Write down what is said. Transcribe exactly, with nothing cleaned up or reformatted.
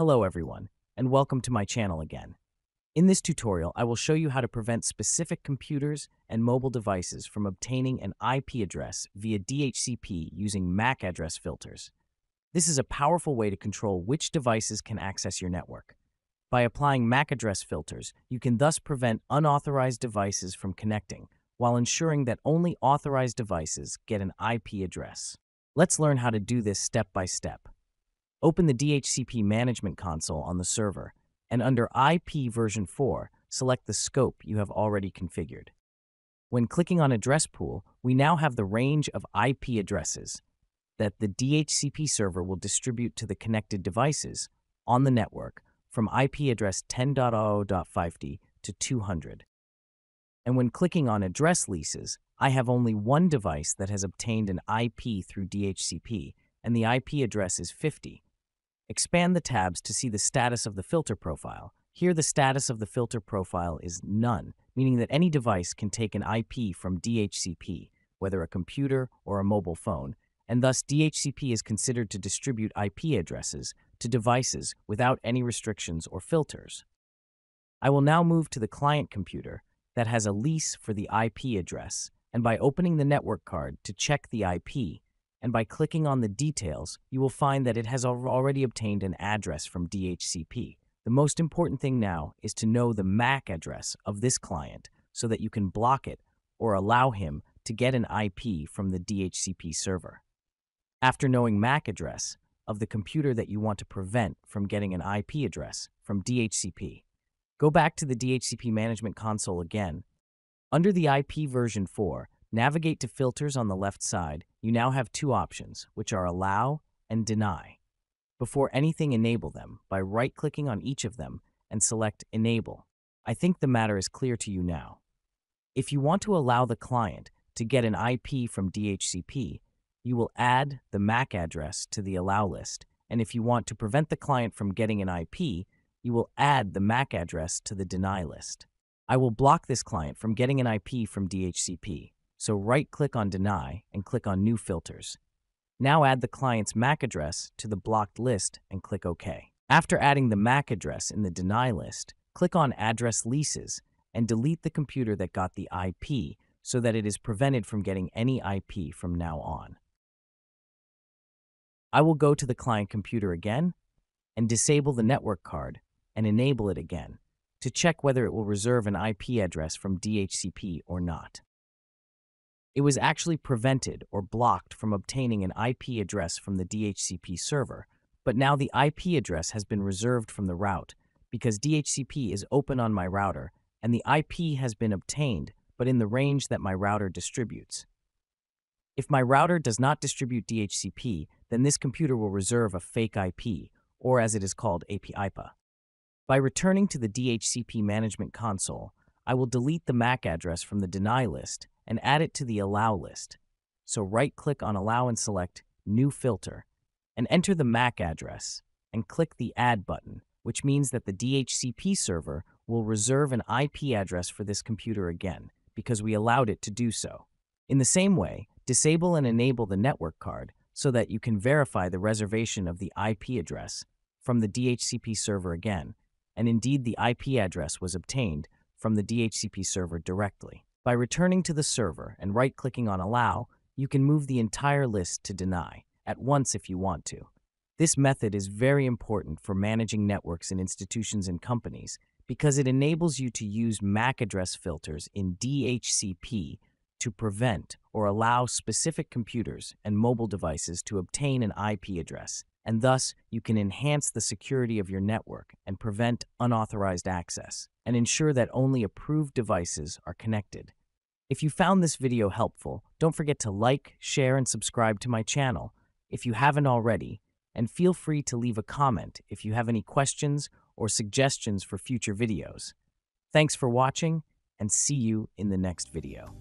Hello everyone, and welcome to my channel again. In this tutorial, I will show you how to prevent specific computers and mobile devices from obtaining an I P address via D H C P using M A C address filters. This is a powerful way to control which devices can access your network. By applying M A C address filters, you can thus prevent unauthorized devices from connecting, while ensuring that only authorized devices get an I P address. Let's learn how to do this step by step. Open the D H C P Management Console on the server, and under I P version four, select the scope you have already configured. When clicking on Address Pool, we now have the range of I P addresses that the D H C P server will distribute to the connected devices on the network from I P address ten dot zero dot fifty to two hundred. And when clicking on Address Leases, I have only one device that has obtained an I P through D H C P, and the I P address is fifty. Expand the tabs to see the status of the filter profile. Here the status of the filter profile is none, meaning that any device can take an I P from D H C P, whether a computer or a mobile phone, and thus D H C P is considered to distribute I P addresses to devices without any restrictions or filters. I will now move to the client computer that has a lease for the I P address, and by opening the network card to check the I P, and by clicking on the details, you will find that it has already obtained an address from D H C P. The most important thing now is to know the M A C address of this client so that you can block it or allow him to get an I P from the D H C P server. After knowing M A C address of the computer that you want to prevent from getting an I P address from D H C P, go back to the D H C P Management Console again. Under the I P version four, navigate to Filters on the left side. You now have two options, which are Allow and Deny. Before anything, enable them by right-clicking on each of them and select Enable. I think the matter is clear to you now. If you want to allow the client to get an I P from D H C P, you will add the M A C address to the Allow list, and if you want to prevent the client from getting an I P, you will add the M A C address to the Deny list. I will block this client from getting an I P from D H C P. So right-click on Deny and click on New Filters. Now add the client's M A C address to the blocked list and click OK. After adding the M A C address in the Deny list, click on Address Leases and delete the computer that got the I P so that it is prevented from getting any I P from now on. I will go to the client computer again and disable the network card and enable it again to check whether it will reserve an I P address from D H C P or not. It was actually prevented or blocked from obtaining an I P address from the D H C P server, but now the I P address has been reserved from the route because D H C P is open on my router and the I P has been obtained but in the range that my router distributes. If my router does not distribute D H C P, then this computer will reserve a fake I P, or as it is called, A P I P A. By returning to the D H C P Management Console, I will delete the M A C address from the Deny list and add it to the Allow list. So right-click on Allow and select New Filter, and enter the M A C address, and click the Add button, which means that the D H C P server will reserve an I P address for this computer again, because we allowed it to do so. In the same way, disable and enable the network card so that you can verify the reservation of the I P address from the D H C P server again, and indeed the I P address was obtained from the D H C P server directly. By returning to the server and right-clicking on Allow, you can move the entire list to Deny at once if you want to. This method is very important for managing networks in institutions and companies because it enables you to use M A C address filters in D H C P to prevent or allow specific computers and mobile devices to obtain an I P address, and thus you can enhance the security of your network and prevent unauthorized access, and ensure that only approved devices are connected. If you found this video helpful, don't forget to like, share, and subscribe to my channel if you haven't already, and feel free to leave a comment if you have any questions or suggestions for future videos. Thanks for watching, and see you in the next video.